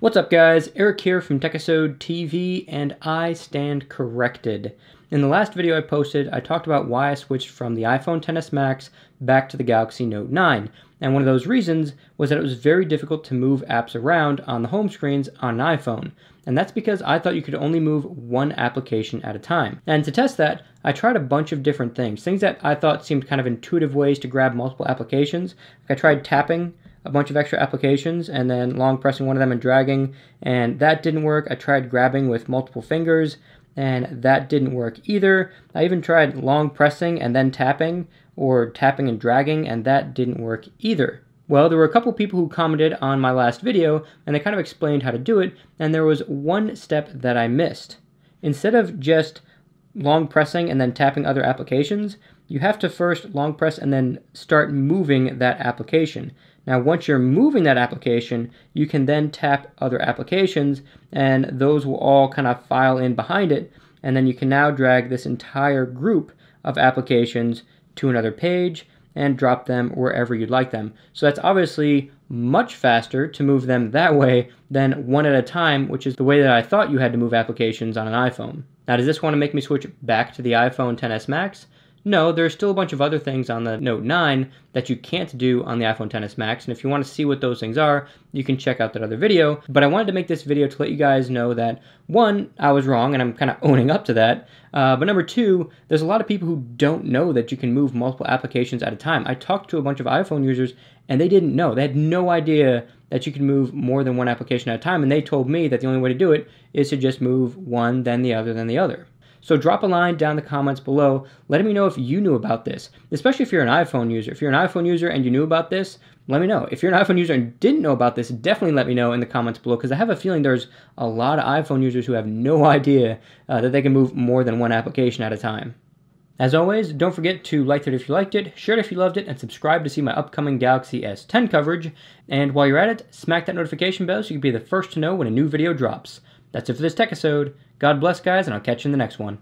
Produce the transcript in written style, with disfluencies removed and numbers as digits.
What's up guys, Eric here from Techisode TV, and I stand corrected. In the last video I posted, I talked about why I switched from the iPhone XS Max back to the Galaxy Note 9, and one of those reasons was that it was very difficult to move apps around on the home screens on an iPhone, and that's because I thought you could only move one application at a time. And to test that, I tried a bunch of different things that I thought seemed kind of intuitive ways to grab multiple applications. I tried tapping a bunch of extra applications and then long pressing one of them and dragging, and that didn't work. I tried grabbing with multiple fingers and that didn't work either. I even tried long pressing and then tapping, or tapping and dragging, and that didn't work either. Well, there were a couple people who commented on my last video and they kind of explained how to do it, and there was one step that I missed. Instead of just long pressing and then tapping other applications, you have to first long press and then start moving that application. Now, once you're moving that application, you can then tap other applications, and those will all kind of file in behind it, and then you can now drag this entire group of applications to another page and drop them wherever you'd like them. So that's obviously much faster to move them that way than one at a time, which is the way that I thought you had to move applications on an iPhone. Now, does this want to make me switch back to the iPhone XS Max? No, there's still a bunch of other things on the Note 9 that you can't do on the iPhone XS Max, and if you want to see what those things are, you can check out that other video. But I wanted to make this video to let you guys know that, one, I was wrong, and I'm kind of owning up to that, but number two, there's a lot of people who don't know that you can move multiple applications at a time. I talked to a bunch of iPhone users, and they didn't know. They had no idea that you can move more than one application at a time, and they told me that the only way to do it is to just move one, then the other, then the other. So drop a line down in the comments below letting me know if you knew about this, especially if you're an iPhone user. If you're an iPhone user and you knew about this, let me know. If you're an iPhone user and didn't know about this, definitely let me know in the comments below, because I have a feeling there's a lot of iPhone users who have no idea that they can move more than one application at a time. As always, don't forget to like it if you liked it, share it if you loved it, and subscribe to see my upcoming Galaxy S10 coverage. And while you're at it, smack that notification bell so you can be the first to know when a new video drops. That's it for this Techisode. God bless, guys, and I'll catch you in the next one.